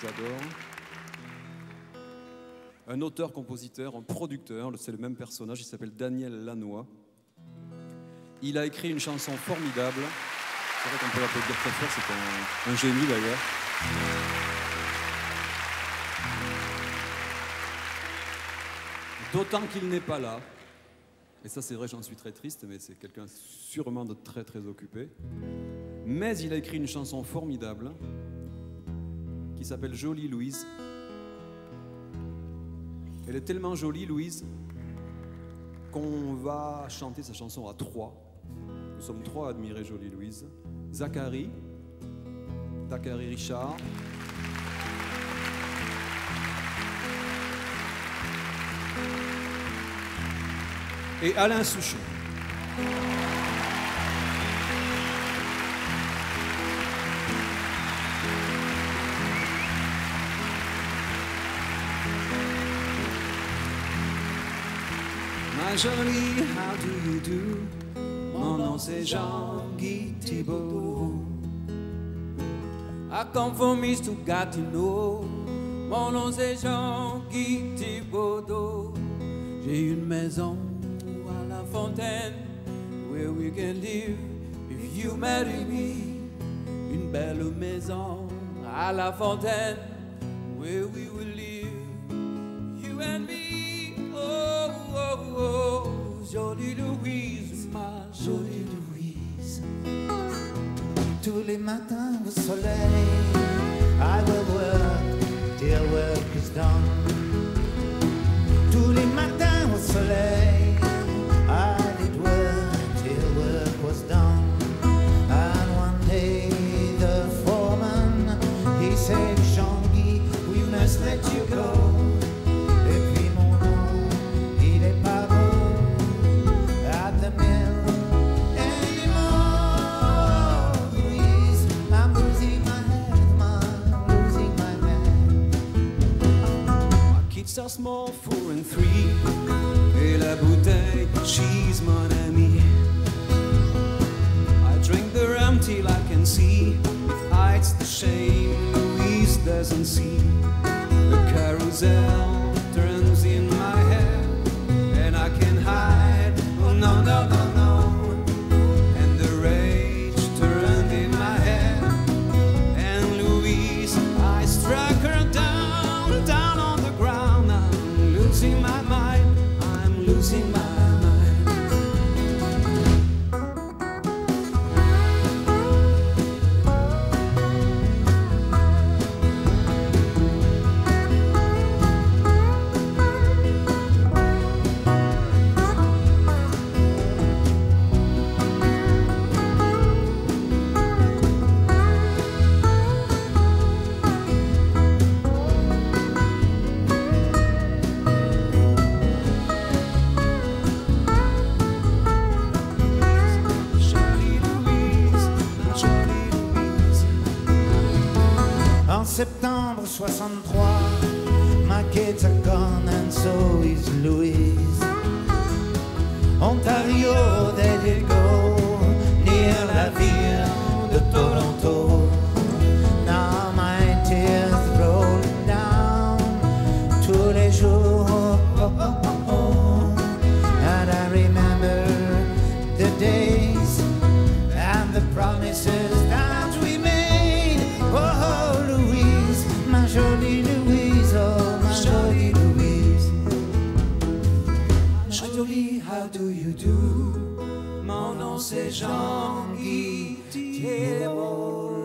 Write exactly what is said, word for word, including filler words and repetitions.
que j'adore. Un auteur-compositeur, un producteur, c'est le même personnage, il s'appelle Daniel Lannoy. Il a écrit une chanson formidable. C'est vrai qu'on peut l'applaudir très fort, c'est un, un génie d'ailleurs. D'autant qu'il n'est pas là. Et ça c'est vrai, j'en suis très triste, mais c'est quelqu'un sûrement de très très occupé. Mais il a écrit une chanson formidable qui s'appelle Jolie Louise. Elle est tellement jolie, Louise, qu'on va chanter sa chanson à trois. Nous sommes trois à admirer Jolie Louise. Zachary, Zachary Richard, et Alain Souchon. Ma jolie, how do you do? Mon nom c'est Jean-Guy Tibodeau. I come from East to Gatineau. Mon nom c'est Jean-Guy Tibodeau. J'ai une maison à La Fontaine, where we can live if you marry me. Une belle maison à La Fontaine, where we will live, you and me. Oh, Jolie Louise, ma Jolie Louise. Tous les matins au soleil, I will work till work is done. Tous les matins au soleil, I did work till work was done. And one day the foreman, he said, Jean-Guy, we must let you go. Are small, four and three. Et la bouteille, she's mon ami. I drink the rum till I can see. It hides the shame Louise doesn't see. The carousel turns in my head, and I can hide. Oh no, no, no, no. And the rage turned in my head, and Louise, I struck her down, down on the ground. I'm losing my mind, I'm losing my mind. Septembre soixante-trois, my kids are gone and so is Louise. Ontario, they did go near la ville de Toronto. Now my tears roll down tous les jours. Oh, oh, oh, oh. And I remember the days and the promises that we made. Oh, Jolie Louise, oh my Jolie Louise. My Jolie, how do you do? Mon nom c'est Jean-Guy Thibault.